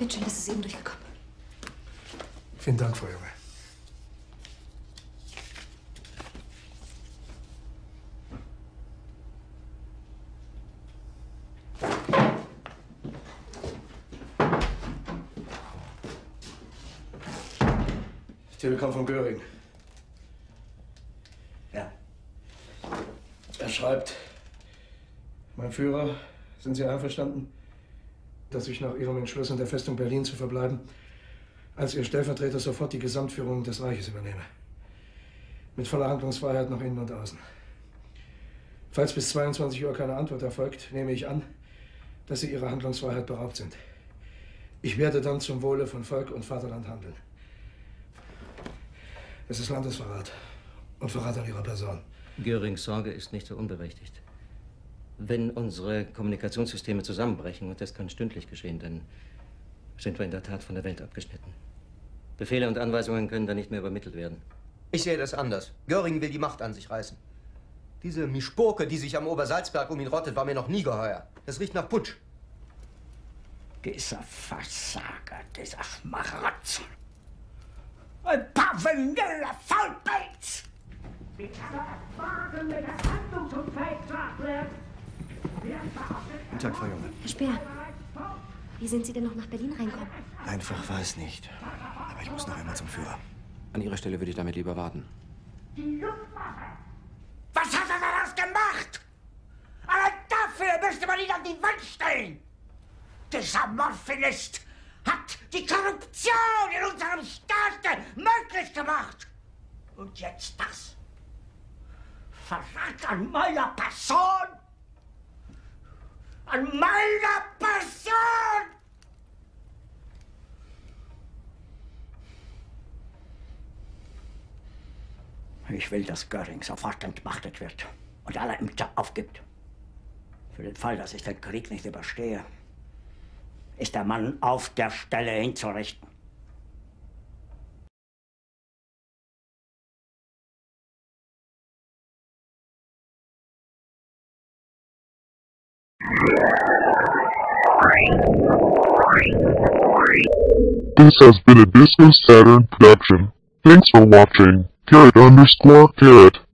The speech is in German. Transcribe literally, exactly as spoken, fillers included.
Mensch, das ist eben durchgekommen. Vielen Dank, Frau Junge. Das Telegramm von Göring. Ja. Er schreibt, mein Führer, sind Sie einverstanden, dass ich nach Ihrem Entschluss in der Festung Berlin zu verbleiben, als Ihr Stellvertreter sofort die Gesamtführung des Reiches übernehme? Mit voller Handlungsfreiheit nach innen und außen. Falls bis zweiundzwanzig Uhr keine Antwort erfolgt, nehme ich an, dass Sie Ihrer Handlungsfreiheit beraubt sind. Ich werde dann zum Wohle von Volk und Vaterland handeln. Es ist Landesverrat und Verrat an Ihrer Person. Görings Sorge ist nicht so unberechtigt. Wenn unsere Kommunikationssysteme zusammenbrechen, und das kann stündlich geschehen, dann sind wir in der Tat von der Welt abgeschnitten. Befehle und Anweisungen können dann nicht mehr übermittelt werden. Ich sehe das anders. Göring will die Macht an sich reißen. Diese Mischpurke, die sich am Obersalzberg um ihn rottet, war mir noch nie geheuer. Das riecht nach Putsch. Dieser Versager, dieser Schmarotzer. Ein paar verwöhnender Faulpelz! Ich habe erfahren, mit der Handlung zum Feldschlag wird. Guten Tag, Frau Junge. Herr Speer, wie sind Sie denn noch nach Berlin reinkommen? Einfach war es nicht. Aber ich muss noch einmal zum Führer. An Ihrer Stelle würde ich damit lieber warten. Die Luftwaffe! Was hat er daraus gemacht? Aber dafür müsste man ihn an die Wand stellen! Dieser Morphinist hat die Korruption in unserem Staate möglich gemacht. Und jetzt das? Verrat an meiner Person? An meiner Person? Ich will, dass Göring sofort entmachtet wird und alle Ämter aufgibt. Für den Fall, dass ich den Krieg nicht überstehe, ist der Mann auf der Stelle hinzurichten. This has been a Disco Saturn production. Thanks for watching. Carrot underscore carrot.